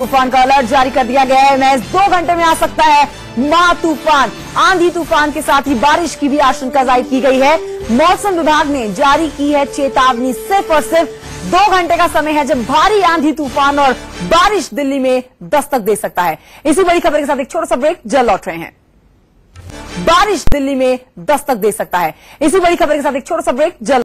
तूफान का अलर्ट जारी कर दिया गया है। महज 2 घंटे में आ सकता है मां तूफान। आंधी तूफान के साथ ही बारिश की भी आशंका जाहिर की गई है। मौसम विभाग ने जारी की है चेतावनी। सिर्फ और सिर्फ 2 घंटे का समय है जब भारी आंधी तूफान और बारिश दिल्ली में दस्तक दे सकता है। इसी बड़ी खबर के साथ एक छोटा सा ब्रेक, जल्द लौट रहे हैं। बारिश दिल्ली में दस्तक दे सकता है। इसी बड़ी खबर के साथ एक छोटा सा ब्रेक, जल्द